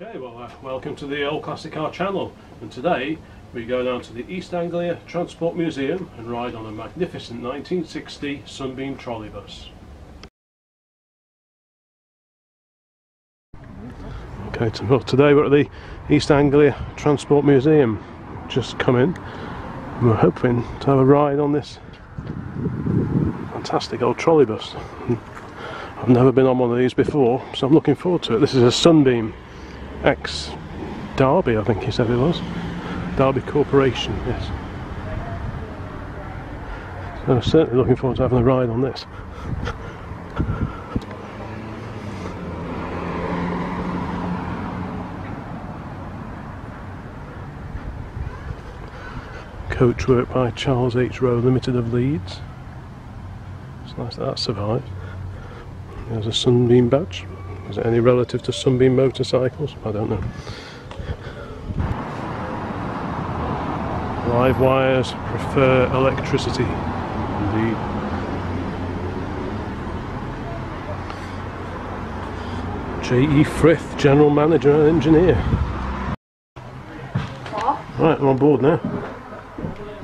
Okay, well welcome to the Old Classic Car Channel, and today we go down to the East Anglia Transport Museum and ride on a magnificent 1960 Sunbeam trolleybus. Okay, so today we're at the East Anglia Transport Museum. Just come in and we're hoping to have a ride on this fantastic old trolleybus. I've never been on one of these before, so I'm looking forward to it. This is a Sunbeam X Derby, I think he said it was. Derby Corporation, yes. So I'm certainly looking forward to having a ride on this. Coachwork by Charles H. Rowe Limited of Leeds. It's nice that that survived. There's a Sunbeam badge. Is it any relative to Sunbeam motorcycles? I don't know. Live wires prefer electricity. Indeed. J.E. Frith, General Manager and Engineer. Right, we're on board now.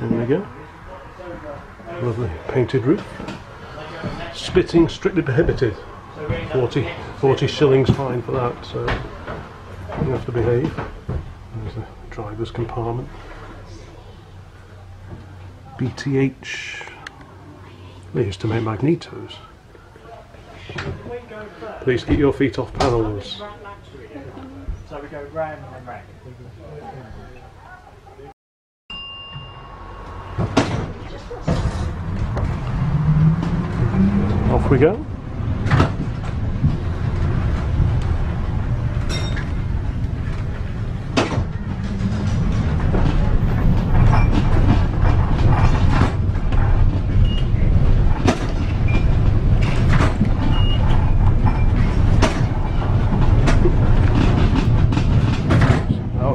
There we go. Lovely painted roof. Spitting strictly prohibited. 40 shillings fine for that, so you have to behave. There's the driver's compartment. BTH. They used to make magnetos. Please keep your feet off panels. So we go round and round. Off we go.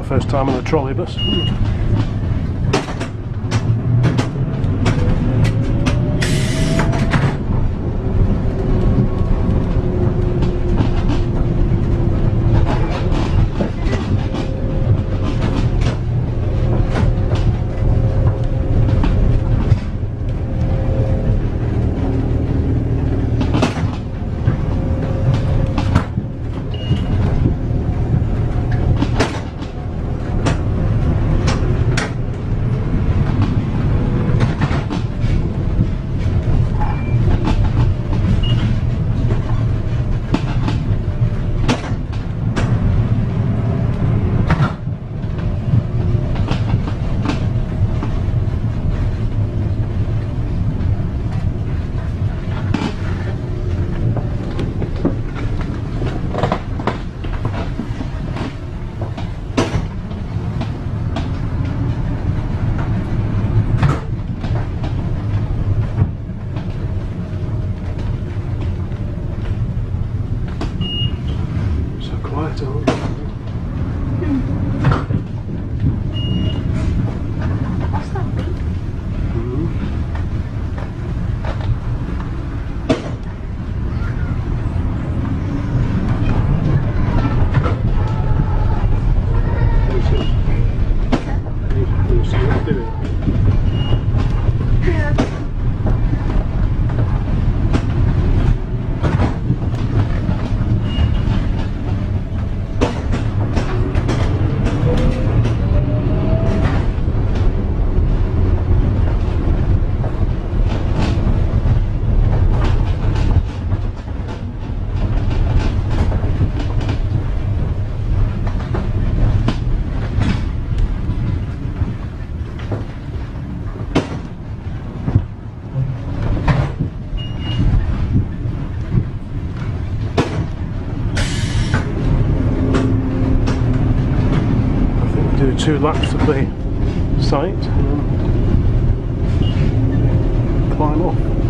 First time on the trolleybus. Two laps of the site and climb off.